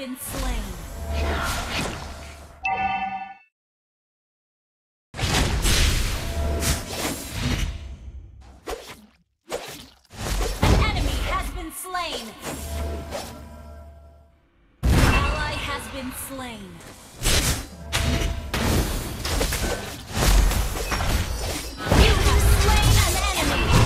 been slain. Slain. Ally has been slain. You have slain an enemy.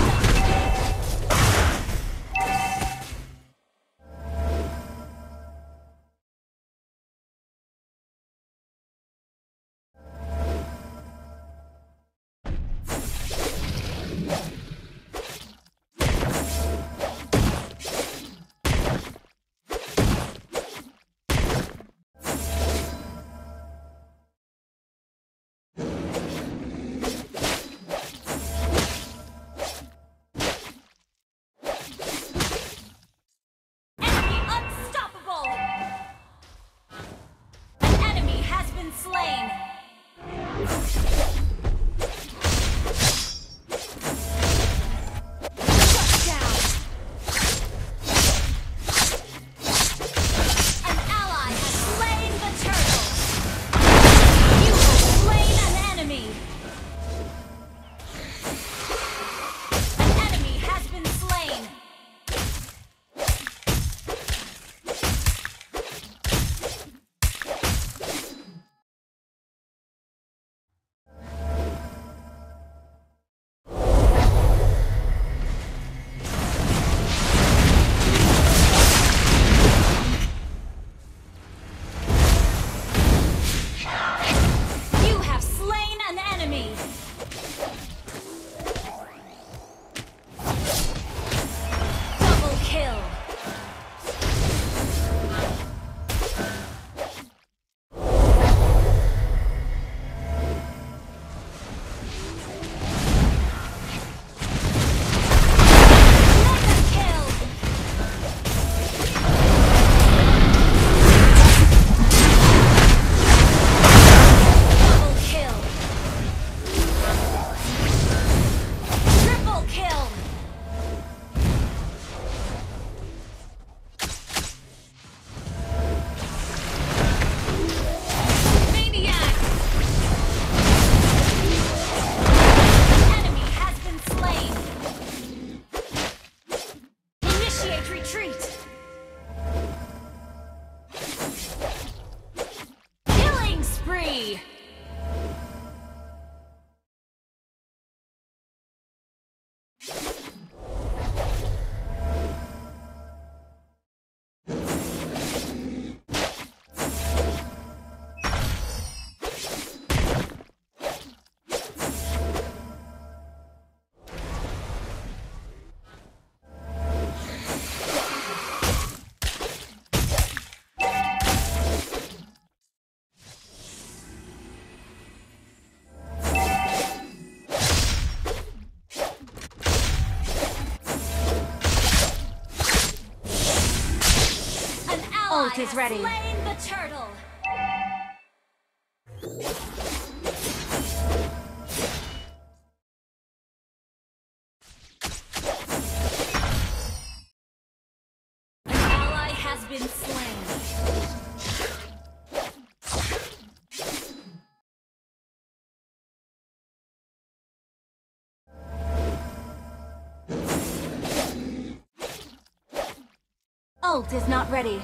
Ult is ready. Slain the turtle. An ally has been slain. Ult is not ready.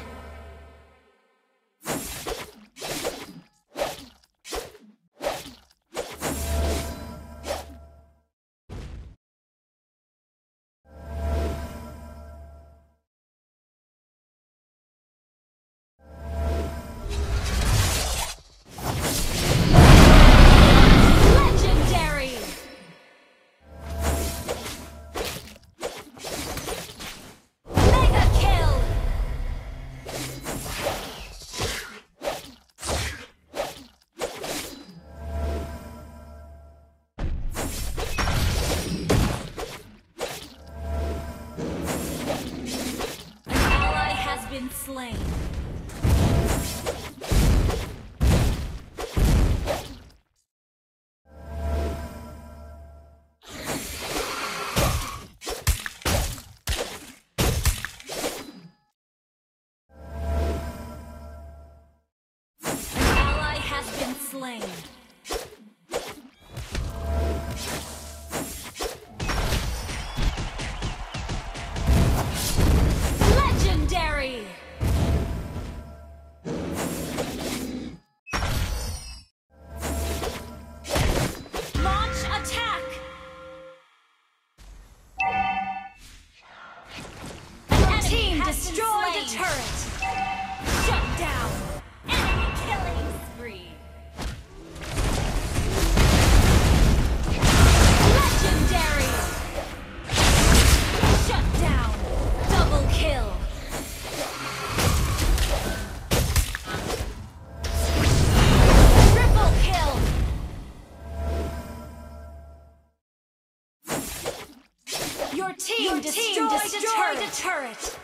slain. Legendary! Turret.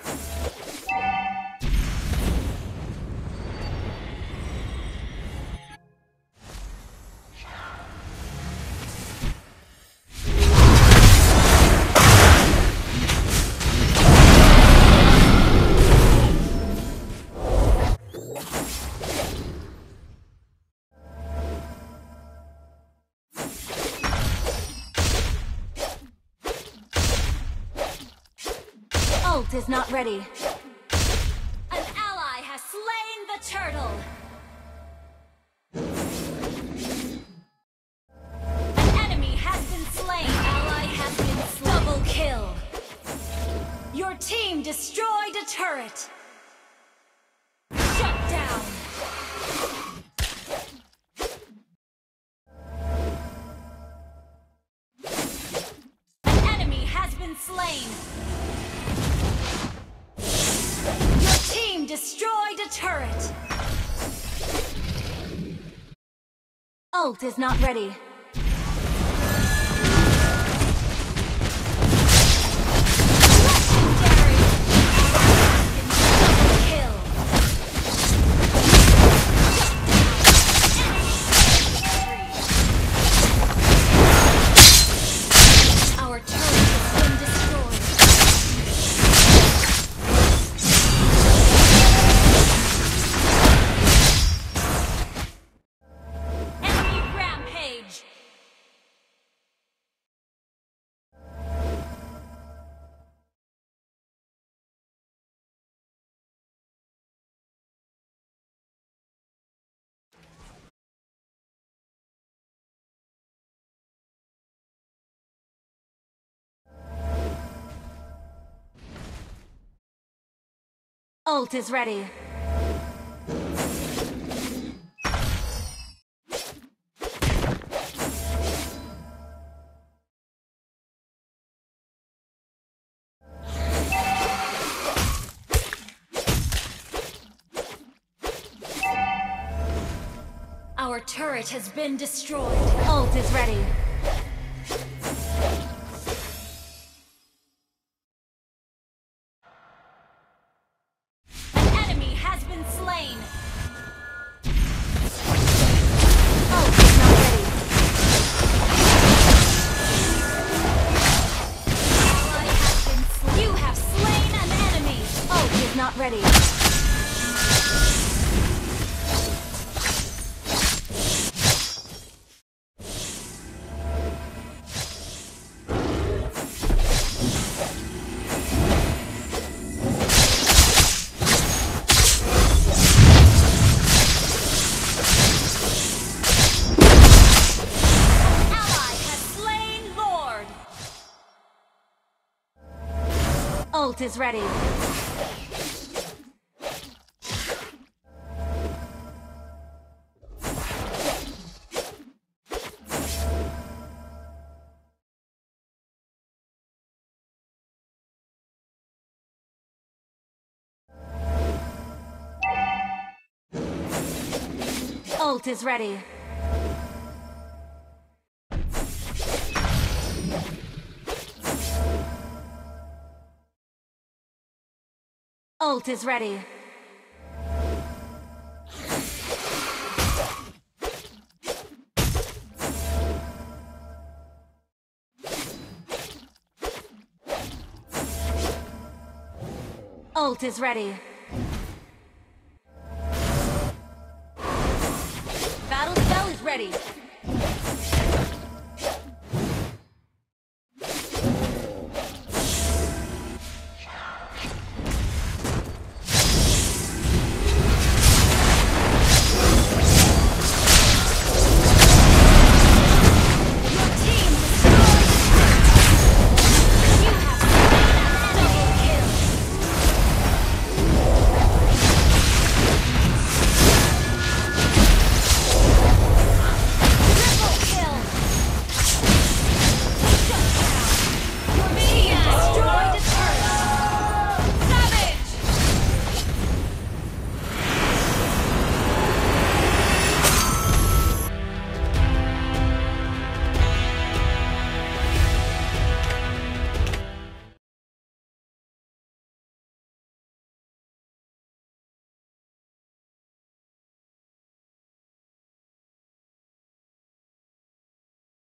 Is not ready. An ally has slain the turtle. An enemy has been slain. An ally has been slain. Double kill. Your team destroyed a turret. Shut down. An enemy has been slain. Destroyed a turret. Ult is not ready. Ult is ready. Our turret has been destroyed. Ult is ready. Ult is ready. Ult is ready. Ult is ready. Ult is ready. Battle ready.